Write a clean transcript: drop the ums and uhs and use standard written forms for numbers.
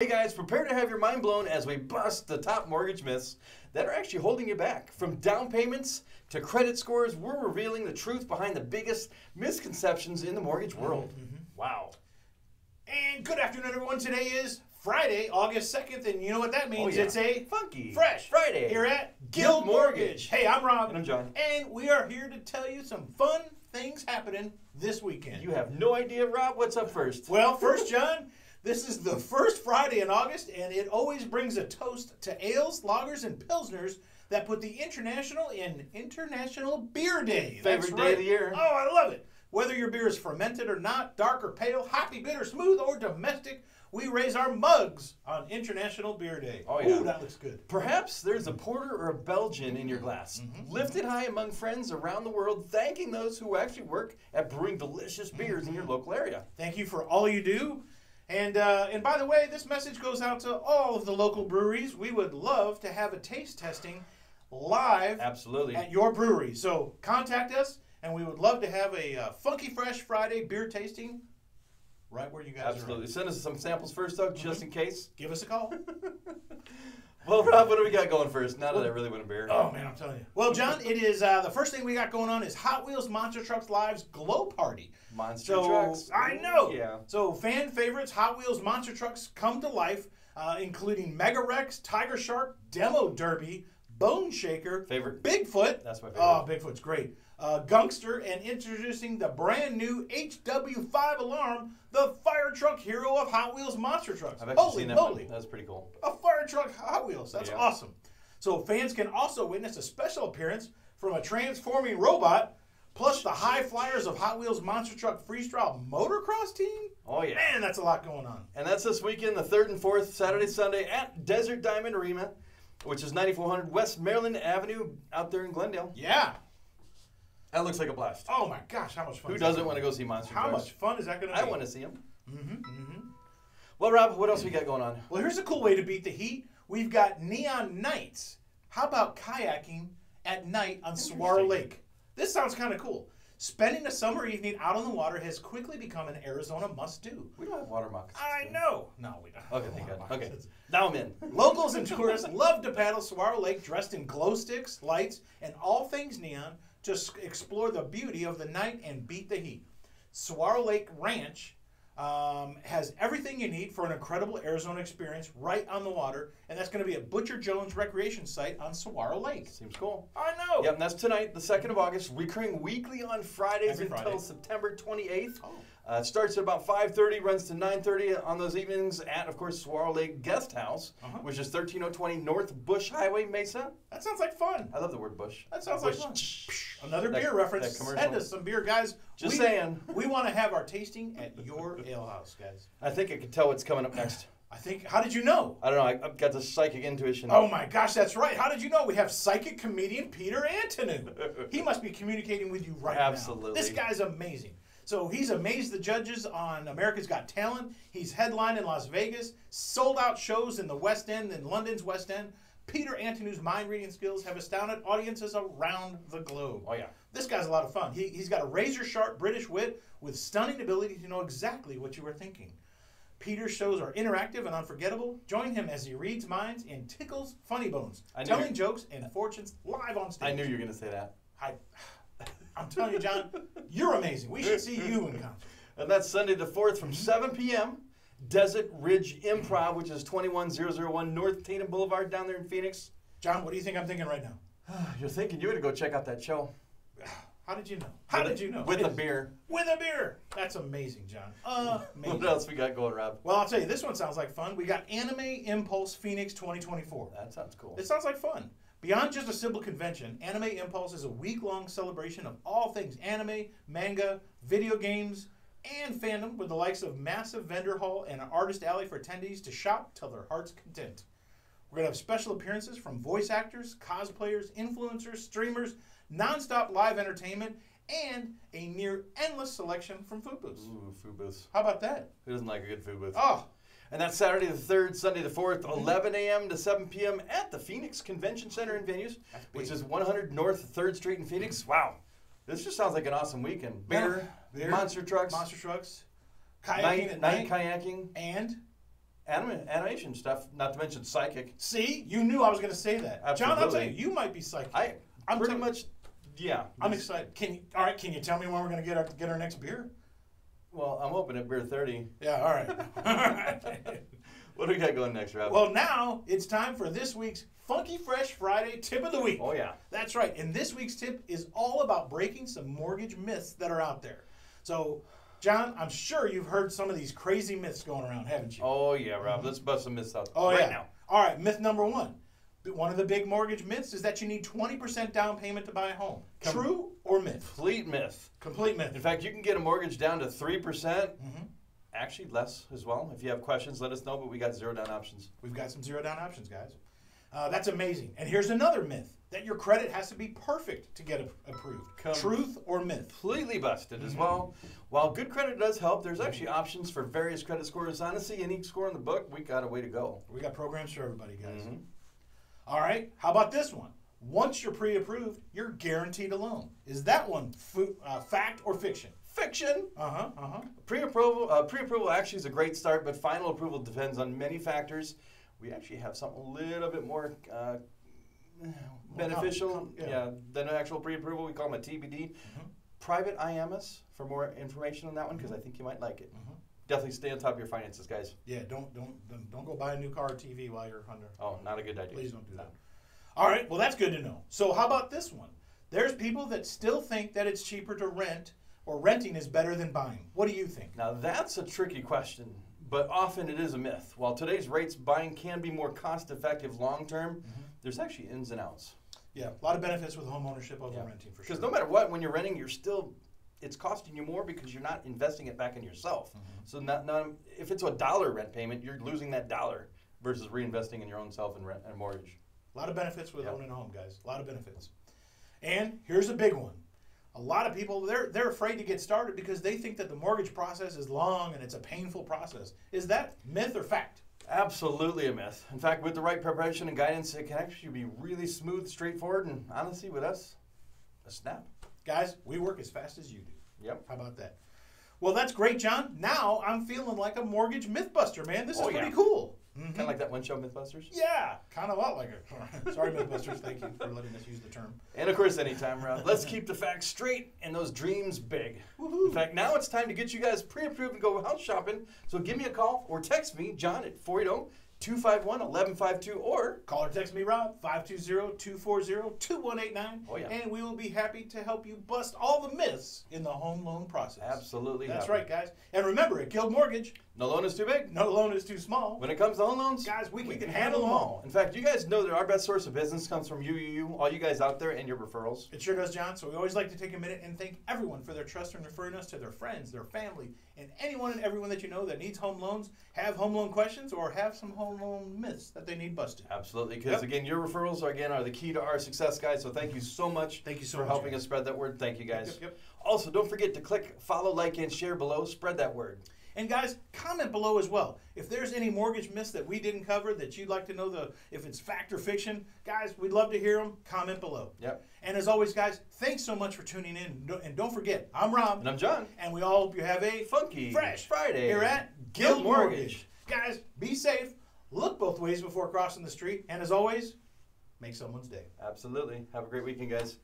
Hey guys, prepare to have your mind blown as we bust the top mortgage myths that are actually holding you back. From down payments to credit scores, we're revealing the truth behind the biggest misconceptions in the mortgage world. Wow. And good afternoon, everyone. Today is Friday, August 2nd, and you know what that means. Oh, yeah. It's a Funky Fresh Friday here at Guild Mortgage. Hey, I'm Rob. And I'm John. And we are here to tell you some fun things happening this weekend. You have no idea, Rob. What's up first? Well, first, John, this is the first Friday in August, and it always brings a toast to ales, lagers, and pilsners that put the international in International Beer Day. Favorite day of the year. Oh, I love it. Whether your beer is fermented or not, dark or pale, hoppy, bitter, smooth, or domestic, we raise our mugs on International Beer Day. Oh, yeah. Ooh, that looks good. Perhaps there's a porter or a Belgian in your glass. Lifted high among friends around the world, thanking those who actually work at brewing delicious beers in your local area. Thank you for all you do. And by the way, this message goes out to all of the local breweries. We would love to have a taste testing live at your brewery. So contact us, and we would love to have a Funky Fresh Friday beer tasting right where you guys are. Send us some samples first, though, just in case. Give us a call. Well, Rob, what do we got going first? Not that I really want a beer. Oh, man, I'm telling you. Well, John, it is the first thing we got going on is Hot Wheels Monster Trucks Live's Glow Party. Monster Trucks. I know. Yeah. So fan favorites, Hot Wheels Monster Trucks come to life, including Mega Rex, Tiger Shark, Demo Derby, Bone Shaker, Bigfoot. That's my favorite. Oh, Bigfoot's great. Gunkster, and introducing the brand new HW 5 Alarm, the fire truck hero of Hot Wheels Monster Trucks. I've actually seen that one. That's pretty cool. A fire truck Hot Wheels. That's awesome. So fans can also witness a special appearance from a transforming robot, plus the high flyers of Hot Wheels Monster Truck Freestyle Motocross Team. Oh, yeah. Man, that's a lot going on. And that's this weekend, the 3rd and 4th, Saturday, Sunday, at Desert Diamond Arena, which is 9400 West Maryland Avenue out there in Glendale. Yeah. That looks like a blast. Oh, my gosh, how much fun. Who doesn't want to go see Monster Trucks? How much fun is that going to be? I want to see them. Well, Rob, what else we got going on? Well, here's a cool way to beat the heat. We've got Neon Nights. How about kayaking at night on Saguaro Lake? This sounds kind of cool. Spending a summer evening out on the water has quickly become an Arizona must-do. We don't have water moccasins. I know. No, we don't. Okay, thank God. Okay, now I'm in. Locals and tourists love to paddle Saguaro Lake dressed in glow sticks, lights, and all things neon. Just explore the beauty of the night and beat the heat. Saguaro Lake Ranch has everything you need for an incredible Arizona experience right on the water, and that's going to be at Butcher Jones Recreation Site on Saguaro Lake. Seems cool. I know. Yep, and that's tonight, the 2nd of August, recurring weekly on Fridays until September 28th. Oh. It starts at about 5:30, runs to 9:30 on those evenings at, of course, Saguaro Lake Guest House, which is 13020 North Bush Highway, Mesa. That sounds like fun. I love the word Bush. That sounds like fun. Another beer reference. Send us some beer, guys. Just saying. We want to have our tasting at your ale house, guys. I think I can tell what's coming up next. How did you know? I don't know. I've got the psychic intuition. Oh, my gosh, that's right. How did you know? We have psychic comedian Peter Antoniou. He must be communicating with you right now. Absolutely. This guy's amazing. So he's amazed the judges on America's Got Talent. He's headlined in Las Vegas, sold out shows in the West End, in London's West End. Peter Antoniou's mind-reading skills have astounded audiences around the globe. Oh, yeah. This guy's a lot of fun. He's got a razor-sharp British wit with stunning ability to know exactly what you were thinking. Peter's shows are interactive and unforgettable. Join him as he reads minds and tickles funny bones, telling jokes and fortunes live on stage. I knew you were going to say that. I'm telling you, John, you're amazing. We should see you in concert. And that's Sunday the 4th from 7 p.m. Desert Ridge Improv, which is 21001 North Tatum Boulevard down there in Phoenix. John, what do you think I'm thinking right now? You're thinking you ought to go check out that show. How did you know? How did you know? With a beer. With a beer. That's amazing, John. Amazing. What else we got going, Rob? Well, I'll tell you, this one sounds like fun. We got Anime Impulse Phoenix 2024. That sounds cool. It sounds like fun. Beyond just a simple convention, Anime Impulse is a week-long celebration of all things anime, manga, video games, and fandom with the likes of massive vendor hall and an artist alley for attendees to shop till their heart's content. We're going to have special appearances from voice actors, cosplayers, influencers, streamers, non-stop live entertainment, and a near-endless selection from food booths. Ooh, food booths. How about that? Who doesn't like a good food booth? Oh! And that's Saturday the 3rd, Sunday the 4th, 11 a.m. to 7 p.m. at the Phoenix Convention Center and Venues, which is 100 North 3rd Street in Phoenix. Wow. This just sounds like an awesome weekend. Beer, monster trucks. Monster trucks. Kayaking at night. Kayaking. And animation stuff, not to mention psychic. See, you knew I was going to say that. Absolutely. John, I'll tell you, you might be psychic. I'm pretty much, yeah. I'm excited. Can you, all right, can you tell me when we're going to get our next beer? Well, I'm open at beer 30. Yeah, all right. What do we got going next, Rob? Well, now it's time for this week's Funky Fresh Friday Tip of the Week. Oh, yeah. That's right. And this week's tip is all about breaking some mortgage myths that are out there. So, John, I'm sure you've heard some of these crazy myths going around, haven't you? Oh, yeah, Rob. Let's bust some myths out right now. All right, myth number one. One of the big mortgage myths is that you need 20% down payment to buy a home. True or myth? Complete myth. Complete myth. In fact, you can get a mortgage down to 3%. Mm-hmm. Actually, less as well. If you have questions, let us know, but we got zero down options. We've got some zero down options, guys. That's amazing. And here's another myth, that your credit has to be perfect to get approved. Truth or myth? Completely busted as well. While good credit does help, there's actually options for various credit scores. Honestly, any score in the book, we got a way to go. We got programs for everybody, guys. Mm-hmm. All right, how about this one? Once you're pre-approved, you're guaranteed a loan. Is that one fact or fiction? Fiction. Pre-approval actually is a great start, but final approval depends on many factors. We actually have something a little bit more beneficial than actual pre-approval. We call them a TBD. Private IMS for more information on that one, because I think you might like it. Definitely stay on top of your finances, guys. Yeah, don't go buy a new car or TV while you're under. Oh, not a good idea. Please don't do that. All right, well, that's good to know. So how about this one? There's people that still think that it's cheaper to rent, or renting is better than buying. What do you think? Now that's a tricky question, but often it is a myth. While today's rates, buying can be more cost-effective long-term, there's actually ins and outs. Yeah, a lot of benefits with home ownership over renting, for sure. Because no matter what, when you're renting, you're still, it's costing you more because you're not investing it back in yourself. So if it's a dollar rent payment, you're losing that dollar versus reinvesting in your own self and rent and mortgage. A lot of benefits with owning a home, guys. A lot of benefits. And here's a big one. A lot of people, they're afraid to get started because they think that the mortgage process is long and it's a painful process. Is that myth or fact? Absolutely a myth. In fact, with the right preparation and guidance, it can actually be really smooth, straightforward, and honestly, with us, a snap. Guys, we work as fast as you do. Yep. How about that? Well, that's great, John. Now I'm feeling like a mortgage mythbuster, man. This is pretty cool. Kind of like that one show, MythBusters? Yeah, kind of a lot like it. Sorry, MythBusters, thank you for letting us use the term. And of course, anytime, Rob. Let's keep the facts straight and those dreams big. In fact, now it's time to get you guys pre-approved and go house shopping. So give me a call or text me, John, at 480-251-1152, or call or text me, Rob, 520-240-2189, and we will be happy to help you bust all the myths in the home loan process. Absolutely. That's right, guys. And remember, at Guild Mortgage, no loan is too big, no loan is too small. When it comes to home loans, guys, we can handle them all. In fact, you guys know that our best source of business comes from you, all you guys out there, and your referrals. It sure does, John. So we always like to take a minute and thank everyone for their trust in referring us to their friends, their family, and anyone and everyone that you know that needs home loans, have home loan questions, or have some home loan myths that they need busted. Absolutely, because again, your referrals are the key to our success, guys. So thank you so much. Thank you so much for helping us spread that word. Thank you, guys. Also, don't forget to click follow, like, and share below. Spread that word. And guys, comment below as well. If there's any mortgage myths that we didn't cover that you'd like to know if it's fact or fiction, guys, we'd love to hear them. Comment below. And as always, guys, thanks so much for tuning in. And don't forget, I'm Rob. And I'm John. And we all hope you have a funky, fresh Friday here at Guild Mortgage. Guys, be safe. Look both ways before crossing the street. And as always, make someone's day. Absolutely. Have a great weekend, guys.